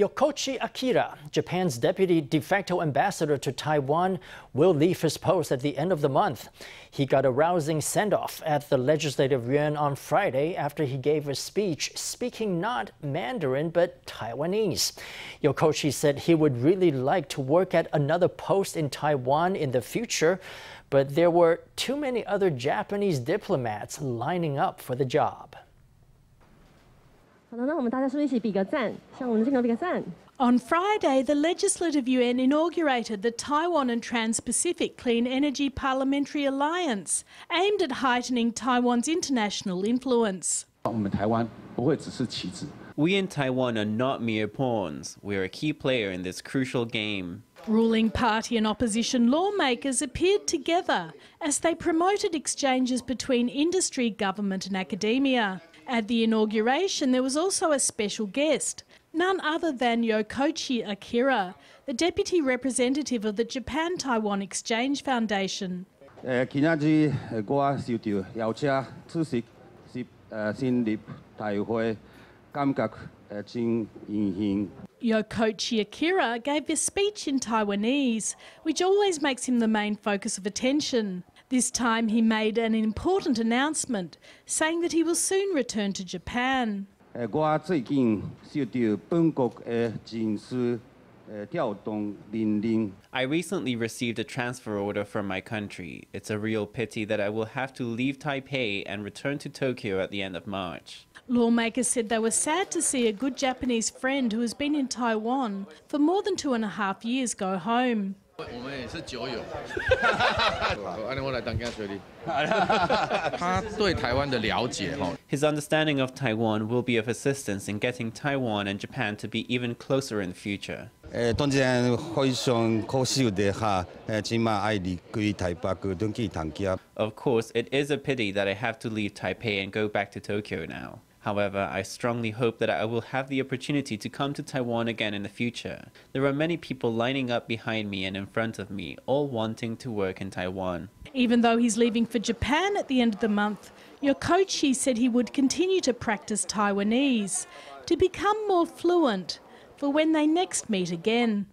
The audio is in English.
Yokochi Akira, Japan's deputy de facto ambassador to Taiwan, will leave his post at the end of the month. He got a rousing send-off at the Legislative Yuan on Friday after he gave a speech speaking not Mandarin but Taiwanese. Yokochi said he would really like to work at another post in Taiwan in the future, but there were too many other Japanese diplomats lining up for the job. On Friday, the Legislative Yuan inaugurated the Taiwan and Trans-Pacific Clean Energy Parliamentary Alliance, aimed at heightening Taiwan's international influence. We in Taiwan are not mere pawns. We are a key player in this crucial game. Ruling party and opposition lawmakers appeared together as they promoted exchanges between industry, government and academia. At the inauguration, there was also a special guest, none other than Yokochi Akira, the deputy representative of the Japan-Taiwan Exchange Foundation. Yokochi Akira gave a speech in Taiwanese, which always makes him the main focus of attention. This time he made an important announcement, saying that he will soon return to Japan. I recently received a transfer order from my country. It's a real pity that I will have to leave Taipei and return to Tokyo at the end of March. Lawmakers said they were sad to see a good Japanese friend who has been in Taiwan for more than 2.5 years go home. His understanding of Taiwan will be of assistance in getting Taiwan and Japan to be even closer in the future. Of course, it is a pity that I have to leave Taipei and go back to Tokyo now. However, I strongly hope that I will have the opportunity to come to Taiwan again in the future. There are many people lining up behind me and in front of me, all wanting to work in Taiwan. Even though he's leaving for Japan at the end of the month, Yokochi said he would continue to practice Taiwanese to become more fluent for when they next meet again.